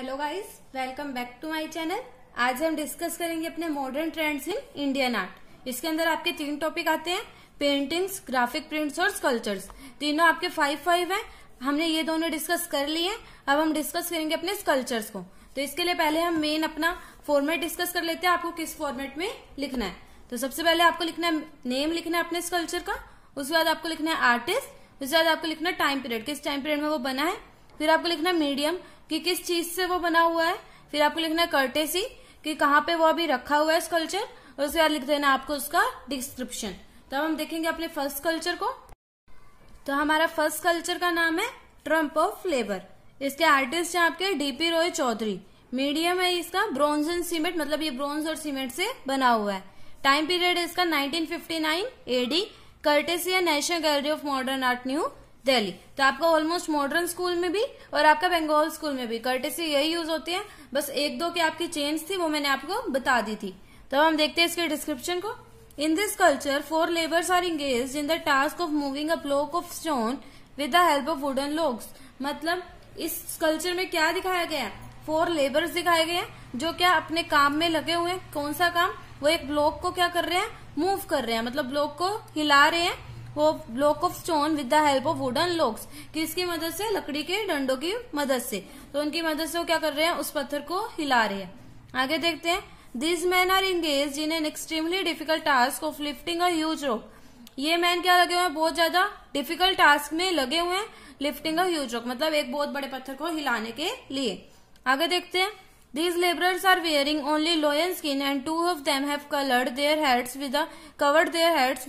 Hello guys, welcome back to my channel. आज हम discuss करेंगे अपने modern trends in Indian art. इसके अंदर आपके तीन टॉपिक आते हैं, पेंटिंग्स, ग्राफिक प्रिंट्स और स्कल्पचर्स। तीनों आपके 5-5 हैं। हमने ये दोनों डिस्कस कर लिए, अब हम डिस्कस करेंगे अपने स्कल्पचर्स को। तो इसके लिए पहले हम मेन अपना फॉर्मेट डिस्कस कर लेते हैं, आपको किस फॉर्मेट में लिखना है। तो सबसे पहले आपको लिखना है, नेम लिखना है अपने स्कल्पचर का, उसके बाद आपको लिखना है आर्टिस्ट, उसके बाद आपको लिखना है टाइम पीरियड, किस टाइम पीरियड में वो बना है। फिर आपको लिखना है मीडियम, कि किस चीज से वो बना हुआ है। फिर आपको लिखना है कर्टेसी, कि कहाँ पे वो अभी रखा हुआ है स्कल्पचर, और उसके बाद लिख देना आपको उसका डिस्क्रिप्शन। तो हम देखेंगे अपने फर्स्ट स्कल्पचर को। तो हमारा फर्स्ट स्कल्पचर का नाम है ट्रम्प ऑफ लेबर। इसके आर्टिस्ट हैं आपके डीपी रॉय चौधरी। मीडियम है इसका ब्रॉन्ज एंड सीमेंट, मतलब ये ब्रॉन्ज और सीमेंट से बना हुआ है। टाइम पीरियड इसका 1959 AD। कर्टेसी है national gallery of modern art, new Delhi. तो आपका ऑलमोस्ट मॉडर्न स्कूल में भी और आपका बंगाल स्कूल में भी कर्टेसी यही यूज होती है। बस 1-2 की आपकी चेंज थी, वो मैंने आपको बता दी थी। तो हम देखते हैं इसके डिस्क्रिप्शन को। In this sculpture 4 labours are engage in the task of moving a block of stone with the help of wooden logs. मतलब इस स्कल्पचर में क्या दिखाया गया है, 4 लेबर्स दिखाए गए हैं जो क्या अपने काम में लगे हुए हैं। कौन सा काम, वो एक ब्लॉक को क्या कर रहे हैं, मूव कर रहे हैं, मतलब ब्लॉक को हिला रहे हैं, वो block of stone with the help of wooden logs, किसकी मदद से, लकड़ी के डंडों की मदद से। तो उनकी मदद से वो क्या कर रहे हैं, उस पत्थर को हिला रहे हैं। आगे देखते हैं, this man are engage in an extremely difficult task of lifting a huge rock. ये मैन क्या लगे हुए हैं, बहुत ज्यादा डिफिकल्ट टास्क में लगे हुए हैं, लिफ्टिंग अ ह्यूज रॉक, मतलब एक बहुत बड़े पत्थर को हिलाने के लिए। आगे देखते हैं, These laborers are wearing only lion skin and 2 of them have covered their heads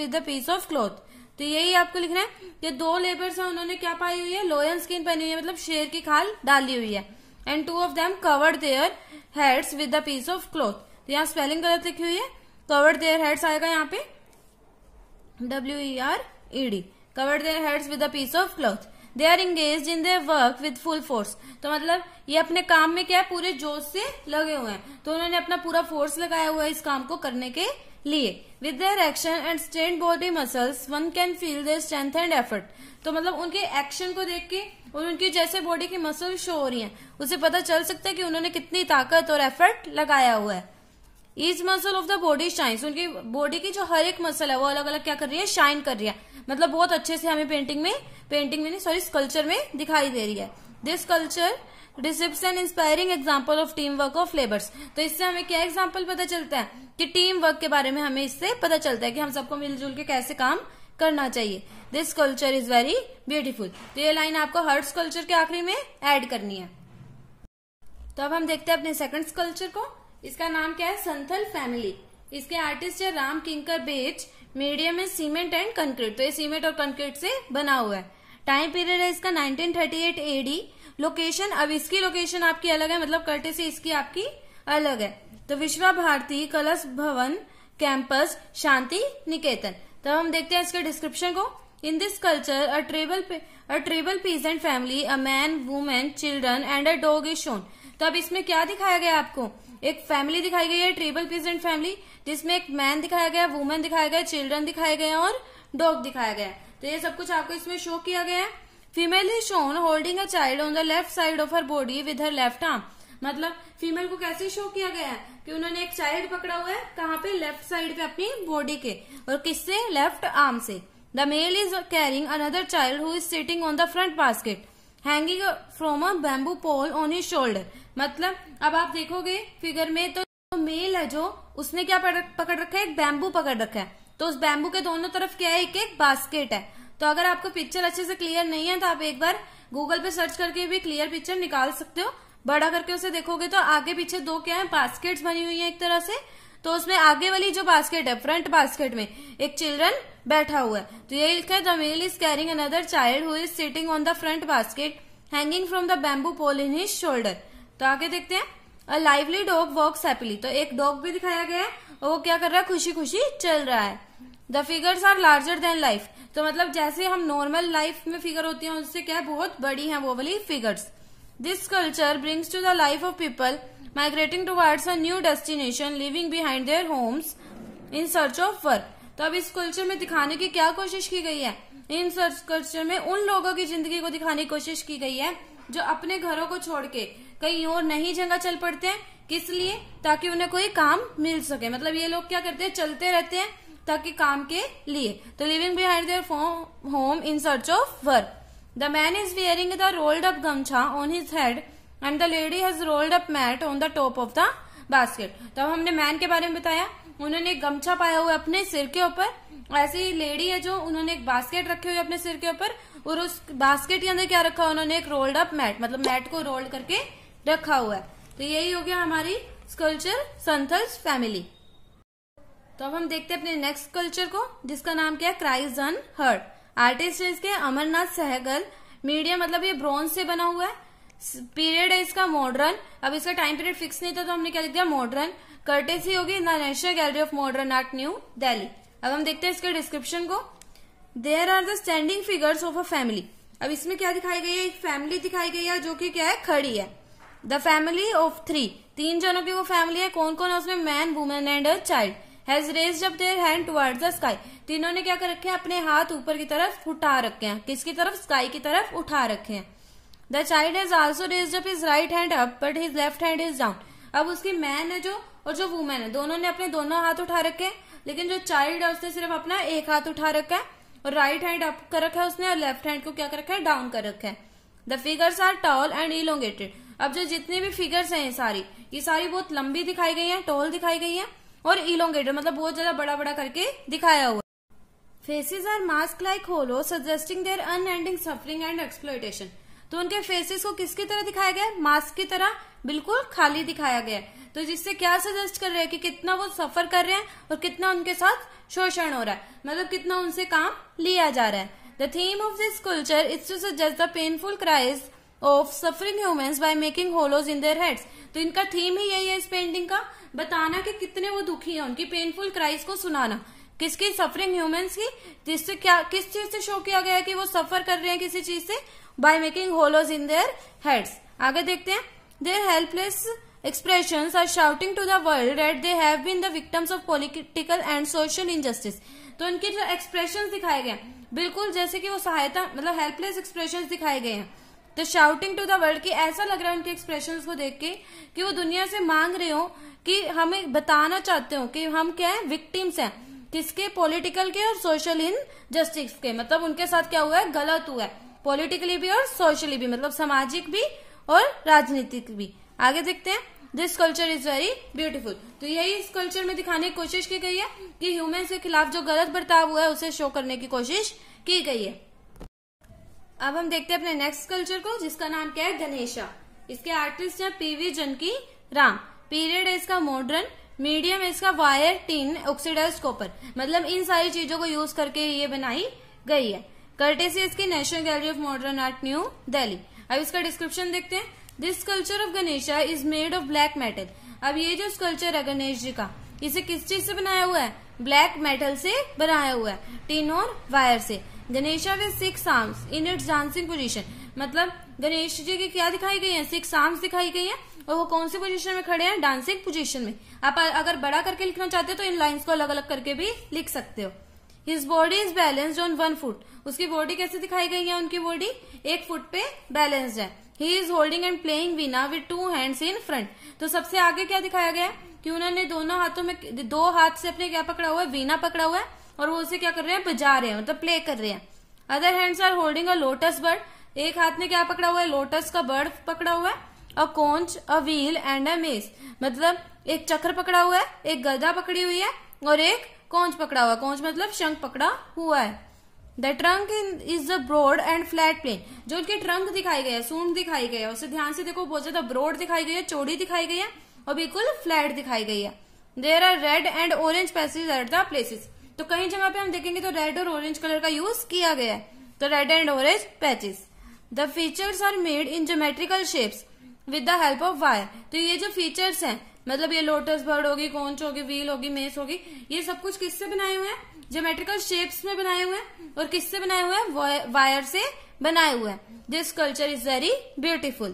with a piece of cloth. तो यही आपको लिखना है कि 2 लेबर्स हैं, उन्होंने क्या पाई हुई है, लॉयन स्किन पहनी हुई है, मतलब शेर की खाल डाली हुई है। And 2 of them covered their heads with a piece of cloth. यहाँ स्पेलिंग गलत लिखी हुई है, कवर्ड देयर हेड्स आएगा यहाँ पे WERED, covered their heads with a piece of cloth. They are engage in their work with full force. तो मतलब ये अपने काम में क्या है, पूरे जोश से लगे हुए हैं। तो उन्होंने अपना पूरा फोर्स लगाया हुआ है इस काम को करने के लिए। With their action and strained body muscles one can feel their strength and effort. तो मतलब उनके एक्शन को देख के और उनकी जैसे बॉडी की मसल शो हो रही है, उसे पता चल सकता है कि उन्होंने कितनी ताकत और एफर्ट लगाया हुआ है। Each muscle of the body shines. उनकी बॉडी की जो हर एक मसल है वो अलग अलग क्या कर रही है, शाइन कर रही है, मतलब बहुत अच्छे से हमें स्कल्पचर में दिखाई दे रही है। This sculpture receives an inspiring example of team work of labours. तो इससे हमें क्या एग्जाम्पल पता चलता है कि टीम वर्क के बारे में हमें इससे पता चलता है कि हम सबको मिलजुल के कैसे काम करना चाहिए। This sculpture is very beautiful. तो ये लाइन आपको हर स्कल्पचर के आखिरी में एड करनी है। तो अब हम देखते हैं अपने सेकंड स्कल्पचर को। इसका नाम क्या है, संथल फैमिली। इसके आर्टिस्ट है रामकिंकर बेज। मीडियम है सीमेंट एंड कंक्रीट, तो ये सीमेंट और कंक्रीट से बना हुआ है। टाइम पीरियड है इसका 1938 AD। लोकेशन, अब इसकी लोकेशन आपकी अलग है, मतलब कर्टेसी इसकी आपकी अलग है। तो विश्वा भारती, कला भवन कैंपस, शांति निकेतन। तो हम देखते हैं इसके डिस्क्रिप्शन को। In this sculpture a tribal peasant family, a man, women, children and a dog is shown. तो अब इसमें क्या दिखाया गया, आपको एक फैमिली दिखाई गई है, ट्राइबल पीजेंट फैमिली, जिसमें एक मैन दिखाया गया, वुमेन दिखाया गया, चिल्ड्रन दिखाए गए और डॉग दिखाया गया। तो ये सब कुछ आपको इसमें शो किया गया है। Female is shown holding a child on the left side of her body with her left arm. मतलब फीमेल को कैसे शो किया गया है कि उन्होंने एक चाइल्ड पकड़ा हुआ है, कहाँ पे, लेफ्ट साइड पे अपनी बॉडी के, और किससे, लेफ्ट आर्म से। The male is carrying another child who is sitting on the front basket hanging from a bamboo pole on his shoulder. मतलब अब आप देखोगे फिगर में तो मेल है जो, उसने क्या पकड़ रखा है, एक बैम्बू पकड़ रखा है। तो उस बैम्बू के दोनों तरफ क्या है, एक एक बास्केट है। तो अगर आपको पिक्चर अच्छे से क्लियर नहीं है तो आप एक बार गूगल पे सर्च करके भी क्लियर पिक्चर निकाल सकते हो। बड़ा करके उसे देखोगे तो आगे पीछे दो क्या है, बास्केट्स बनी हुई है एक तरह से। तो उसमें आगे वाली जो बास्केट है, फ्रंट बास्केट में एक चिल्ड्रन बैठा हुआ है। तो यही लिखा है, the male is carrying another child who is sitting on the front basket hanging from the bamboo pole in his shoulder. तो आगे देखते हैं, a lively dog walks happily. तो एक डॉग भी दिखाया गया है, वो क्या कर रहा है, खुशी खुशी चल रहा है। The figures are larger than life. तो मतलब जैसे हम नॉर्मल लाइफ में फिगर होती हैं उससे क्या है, बहुत बड़ी है वो वाली figures. This sculpture brings to the life of people migrating towards a new destination living behind their homes in search of work. तो अब इस स्कल्पचर में दिखाने की क्या कोशिश की गई है, इन स्कल्पचर में उन लोगों की जिंदगी को दिखाने की कोशिश की गई है जो अपने घरों को छोड़ के कहीं और नई जगह चल पड़ते हैं, किस लिए? ताकि उन्हें कोई काम मिल सके। मतलब ये लोग क्या करते हैं, चलते रहते हैं ताकि काम के लिए। तो living behind their home in search of work. The man is wearing the rolled up gamchha on his head and the lady has rolled up mat on the top of the basket. तब हमने man के बारे में बताया, उन्होंने गमछा पाया हुआ अपने सिर के ऊपर। ऐसी ही लेडी है जो उन्होंने एक बास्केट रखे हुए अपने सिर के ऊपर और उस बास्केट के अंदर क्या रखा उन्होंने, एक रोल्ड अप मैट, मतलब मैट को रोल्ड करके रखा हुआ है। तो यही हो गया हमारी स्कल्चर संथल्स फैमिली। तो अब हम देखते हैं अपने नेक्स्ट स्कल्चर को, जिसका नाम क्या है, क्राइज अनहर्ड। आर्टिस्ट है इसके अमरनाथ सहगल। मीडियम मतलब ये ब्रॉन्ज से बना हुआ है। पीरियड है इसका मॉडर्न। अब इसका टाइम पीरियड फिक्स नहीं था तो हमने क्या लिख दिया, मॉडर्न। कर्टेसी होगी national gallery of modern art, new Delhi. अब हम देखते हैं इसके डिस्क्रिप्शन को। There are the standing figures of a family. अब इसमें क्या दिखाई गई है, एक फैमिली दिखाई गई है जो कि क्या है, खड़ी है। द फैमिली ऑफ थ्री, तीन जनों की वो फैमिली है। कौन कौन है उसमें, man, women and a child. Has raised up their hand towards the sky, तीनों ने क्या कर रखे हैं, अपने हाथ ऊपर की तरफ उठा रखे हैं। किसकी तरफ, स्काई की तरफ उठा रखे हैं। The child has also raised up his right hand up but his left hand is down. अब उसकी मैन है जो और जो वुमेन है, दोनों ने अपने दोनों हाथ उठा रखे हैं, लेकिन जो चाइल्ड है उसने सिर्फ अपना एक हाथ उठा रखा है और राइट हैंड अप कर रखा है उसने और लेफ्ट हैंड को क्या कर रखा है, डाउन कर रखा है। The figures are tall and elongated. अब जो जितनी भी फिगर्स हैं ये सारी बहुत लंबी दिखाई गई है, टॉल दिखाई गई है और इलोंगेटेड मतलब बहुत ज्यादा बड़ा बड़ा करके दिखाया हुआ। Faces are mask like hollow suggesting their unending suffering and exploitation. तो उनके फेसेस को किसकी तरह दिखाया गया, मास्क की तरह, बिल्कुल खाली दिखाया गया। तो जिससे क्या सजेस्ट कर रहे हैं कि कितना वो सफर कर रहे हैं और कितना उनके साथ शोषण हो रहा है, मतलब कितना उनसे काम लिया जा रहा है। The theme of this sculpture is to suggest the painful cries of suffering humans by making hollows in their heads. तो इनका थीम ही यही है इस पेंटिंग का, बताना कि कितने वो दुखी है, उनकी पेनफुल क्राइज को सुनाना। किसकी, सफरिंग ह्यूमंस की, जिससे क्या, किस चीज से शो किया गया है कि वो सफर कर रहे हैं किसी चीज से, by making hollows in their heads. आगे देखते हैं, their helpless expressions are shouting to the world that they have been the victims of political and social injustice. तो उनके जो एक्सप्रेशंस दिखाए गए हैं बिल्कुल जैसे कि वो सहायता, मतलब हेल्पलेस एक्सप्रेशंस दिखाए गए हैं। तो शाउटिंग टू द वर्ल्ड की ऐसा लग रहा है उनके एक्सप्रेशंस को देख के कि वो दुनिया से मांग रहे हो कि हमें बताना चाहते हो कि हम क्या है, विक्टिम्स हैं किसके, पॉलिटिकल के और सोशल इनजस्टिस के। मतलब उनके साथ क्या हुआ है, गलत हुआ है, पॉलिटिकली भी और सोशली भी, मतलब सामाजिक भी और राजनीतिक भी। आगे देखते हैं, this sculpture is very beautiful. तो यही स्कल्पचर में दिखाने की कोशिश की गई है कि ह्यूमन के खिलाफ जो गलत बर्ताव हुआ है उसे शो करने की कोशिश की गई है। अब हम देखते हैं अपने नेक्स्ट स्कल्पचर को, जिसका नाम क्या है, गणेशा। इसके आर्टिस्ट है पीवी जनकी राम। पीरियड है इसका मॉडर्न। मीडियम है इसका वायर, टिन, ऑक्सीडाइज्ड कॉपर, मतलब इन सारी चीजों को यूज करके ये बनाई गई है। कर्टेसी इसकी national gallery of modern art, new Delhi. अब इसका डिस्क्रिप्शन देखते हैं। This sculpture of Ganesha is made of black metal. अब ये जो स्कल्पचर है गणेश जी का, इसे किस चीज से बनाया हुआ है, ब्लैक मेटल से बनाया हुआ है, टिन और वायर से। Ganesha with six arms in its dancing position. मतलब गणेश जी की क्या दिखाई गई है, सिक्स आर्म्स दिखाई गई है और वो कौन सी पोजीशन में खड़े हैं, डांसिंग पोजीशन में। आप अगर बड़ा करके लिखना चाहते हो तो इन लाइंस को अलग अलग करके भी लिख सकते हो। His body is balanced on one foot. उसकी बॉडी कैसे दिखाई गई है, उनकी बॉडी एक फुट पे बैलेंस्ड है। He is holding and playing veena with two hands in front. तो सबसे आगे क्या दिखाया गया है कि उन्होंने दोनों हाथों में, दो हाथ से अपने क्या पकड़ा हुआ है, वीणा पकड़ा हुआ है और वो उसे क्या कर रहे हैं, बजा रहे हैं, मतलब प्ले कर रहे हैं। Other hands are holding a lotus bird. एक हाथ में क्या पकड़ा हुआ है, लोटस का बर्ड पकड़ा हुआ है। A conch, a wheel and a mace. मतलब एक चक्र पकड़ा हुआ है, एक गदा पकड़ी हुई है और एक कोंच पकड़ा हुआ है। कोंच मतलब शंख पकड़ा हुआ है। The trunk is a broad and flat plane. जो उनके ट्रंक दिखाई गया है, सूंड दिखाई गया है, उसे ध्यान से देखो, बहुत ज्यादा ब्रॉड दिखाई गई है, चौड़ी दिखाई गई है और बिल्कुल फ्लैट दिखाई गई है। There are red and orange passage at the places. तो कई जगह पे हम देखेंगे तो रेड और ऑरेंज कलर का यूज किया गया है, तो red and orange patches. The features are made in geometrical shapes with the help of wire. तो ये जो फीचर्स हैं, मतलब ये लोटस बर्ड होगी, कोंच होगी, व्हील होगी, मेस होगी, ये सब कुछ किससे बनाए हुए हैं, ज्योमेट्रिकल शेप्स में बनाए हुए हैं और किससे बनाए हुए हैं, वायर से बनाए हुए हैं। This sculpture is very beautiful.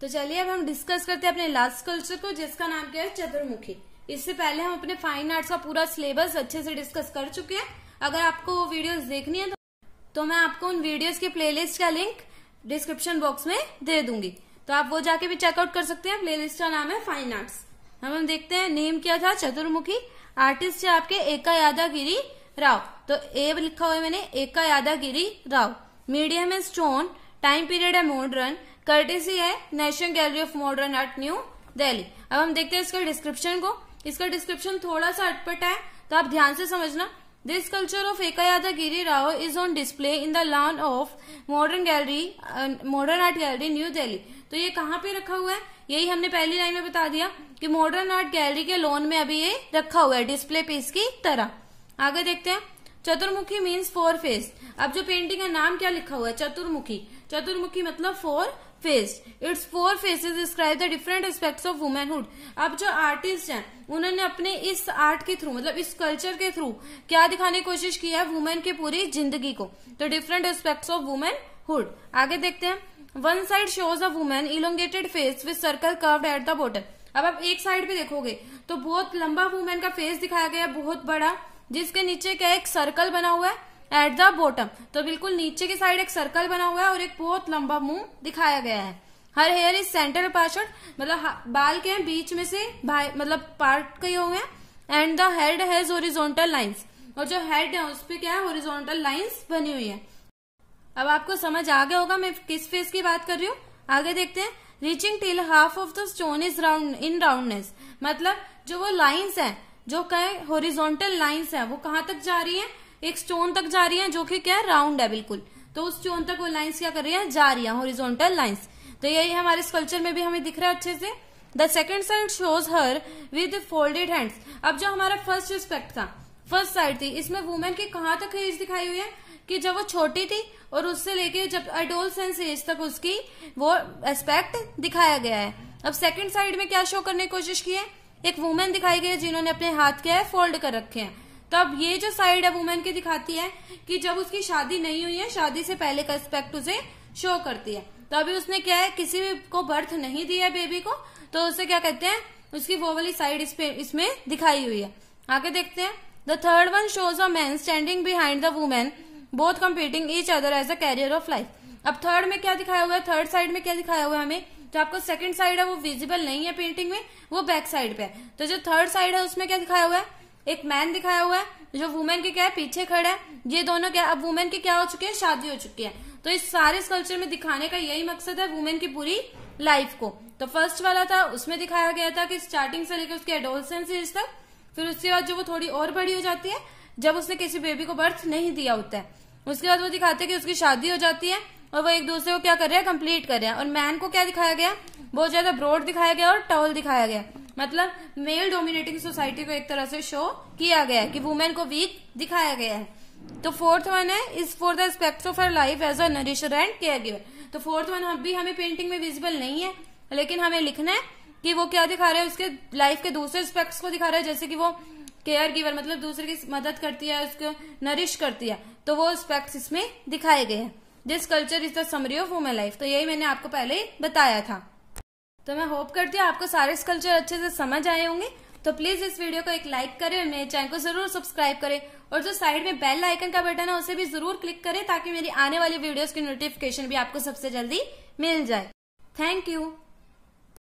तो चलिए अब हम डिस्कस करते हैं अपने लास्ट स्कल्पचर को, जिसका नाम क्या है, चतुर्मुखी। इससे पहले हम अपने फाइन आर्ट्स का पूरा सिलेबस अच्छे से डिस्कस कर चुके हैं। अगर आपको वीडियोस देखनी है तो मैं आपको उन वीडियोस की प्लेलिस्ट का लिंक डिस्क्रिप्शन बॉक्स में दे दूंगी, तो आप वो जाके भी चेकआउट कर सकते हैं। प्लेलिस्ट का नाम है फाइन आर्ट्स। हम देखते हैं नेम क्या था, चतुर्मुखी। आर्टिस्ट है आपके एकायादागिरी राव, तो ए लिखा हुआ है मैंने, एकायादागिरी राव। मीडियम है स्टोन, टाइम पीरियड है मॉडर्न, कर्टेसी है national gallery of modern art new Delhi. अब हम देखते हैं इसका डिस्क्रिप्शन को। इसका डिस्क्रिप्शन थोड़ा सा अटपटा है तो आप ध्यान से समझना। This culture of एकायादागिरी Rao is on display in the lawn of modern art gallery new Delhi. तो ये कहाँ पे रखा हुआ है, यही हमने पहली लाइन में बता दिया कि मॉडर्न आर्ट गैलरी के लॉन में अभी ये रखा हुआ है डिस्प्ले पीस की तरह। आगे देखते हैं, चतुर्मुखी मीन्स फोर फेस। अब जो पेंटिंग का नाम क्या लिखा हुआ है, चतुर्मुखी। चतुर्मुखी मतलब four face. It's four faces describe the different aspects of womanhood. अब जो आर्टिस्ट हैं उन्होंने अपने इस आर्ट के थ्रू, मतलब इस कल्चर के थ्रू क्या दिखाने की कोशिश की है, वुमेन की पूरी जिंदगी को, तो डिफरेंट एस्पेक्ट्स ऑफ वुमेनहुड। आगे देखते हैं, one side shows a women elongated face with circle curved at the bottom. अब आप एक साइड भी देखोगे तो बहुत लंबा वुमेन का फेस दिखाया गया है, बहुत बड़ा, जिसके नीचे क्या एक सर्कल बना हुआ है एट द बॉटम। तो बिल्कुल नीचे की साइड एक सर्कल बना हुआ है और एक बहुत लंबा मुंह दिखाया गया है। Her hair is centre parted, मतलब बाल के बीच में से मतलब पार्ट कई हुए हैं। And the head has horizontal lines, और जो हेड है उस पे क्या है, हॉरिजॉन्टल लाइंस बनी हुई है। अब आपको समझ आ गया होगा मैं किस फेस की बात कर रही हूँ। आगे देखते हैं, reaching till half of the stone is round in roundness. मतलब जो वो लाइन्स है, जो कहे हॉरिजॉन्टल लाइन्स है, वो कहाँ तक जा रही है, एक स्टोन तक जा रही है जो कि क्या है राउंड है बिल्कुल। तो उस स्टोन तक वो लाइंस क्या कर रही है, जा रही है, हॉरिजॉन्टल लाइंस। तो यही हमारे स्कल्पचर में भी हमें दिख रहा है अच्छे से। The second side shows her with folded hands. अब जो हमारा फर्स्ट एस्पेक्ट था, फर्स्ट साइड थी, इसमें वुमेन की कहाँ तक एज दिखाई हुई है कि जब वो छोटी थी और उससे लेके जब एडोलसेंस एज तक उसकी वो एस्पेक्ट दिखाया गया है। अब सेकेंड साइड में क्या शो करने की कोशिश की है, एक वुमेन दिखाई गई है जिन्होंने अपने हाथ क्या है फोल्ड कर रखे हैं। तब ये जो साइड है वुमेन की दिखाती है कि जब उसकी शादी नहीं हुई है, शादी से पहले का एस्पेक्ट उसे शो करती है। तो अभी उसने क्या है किसी भी को बर्थ नहीं दिया है बेबी को, तो उसे क्या कहते हैं, उसकी वो वाली साइड इसमें दिखाई हुई है। आगे देखते हैं, the third one shows a man standing behind the women both competing each other as a carrier of life. अब थर्ड में क्या दिखाया हुआ है, थर्ड साइड में क्या दिखाया हुआ है हमें, जो आपको सेकंड साइड है वो विजिबल नहीं है पेंटिंग में, वो बैक साइड पे है। तो जो थर्ड साइड है उसमें क्या दिखाया हुआ है, एक मैन दिखाया हुआ है जो वुमेन के क्या है पीछे खड़ा है। ये दोनों क्या, अब वुमेन की क्या हो चुकी है, शादी हो चुकी है। तो इस सारे स्कल्पचर में दिखाने का यही मकसद है वुमेन की पूरी लाइफ को। तो फर्स्ट वाला था उसमें दिखाया गया था कि स्टार्टिंग से लेकर उसके एडोलसेंस एज तक, फिर उसके बाद जो वो थोड़ी और बड़ी हो जाती है जब उसने किसी बेबी को बर्थ नहीं दिया होता है, उसके बाद वो दिखाते हैं कि उसकी शादी हो जाती है और वो एक दूसरे को क्या कर रहे हैं, कंप्लीट कर रहे हैं। और मैन को क्या दिखाया गया, बहुत ज्यादा ब्रॉड दिखाया गया और टॉल दिखाया गया, मतलब मेल डोमिनेटिंग सोसाइटी को एक तरह से शो किया गया है कि वुमेन को वीक दिखाया गया है। तो फोर्थ वन है is for the aspects of her life as a nourisher and care giver. तो फोर्थ वन हम भी हमें पेंटिंग में विजिबल नहीं है, लेकिन हमें लिखना है कि वो क्या दिखा रहा है, उसके लाइफ के दूसरे एस्पेक्ट्स को दिखा रहा है, जैसे कि वो केयर गिवर मतलब दूसरे की मदद करती है, उसको नरिश करती है, तो वो एस्पेक्ट्स इसमें दिखाए गए हैं। This culture is the summary of women life. तो यही मैंने आपको पहले बताया था। तो मैं होप करती हूँ आपको सारे स्कल्पचर अच्छे से समझ आए होंगे। तो प्लीज इस वीडियो को एक लाइक करें और मेरे चैनल को जरूर सब्सक्राइब करें, और जो साइड में बेल आइकन का बटन है उसे भी जरूर क्लिक करें ताकि मेरी आने वाली वीडियोस की नोटिफिकेशन भी आपको सबसे जल्दी मिल जाए। Thank you.